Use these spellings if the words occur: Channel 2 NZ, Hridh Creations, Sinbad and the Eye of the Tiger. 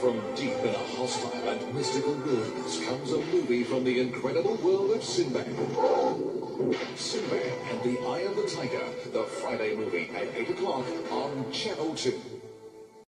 From deep in a hostile and mystical wilderness comes a movie from the incredible world of Sinbad. Sinbad and the Eye of the Tiger, the Friday movie at 8 o'clock on Channel 2.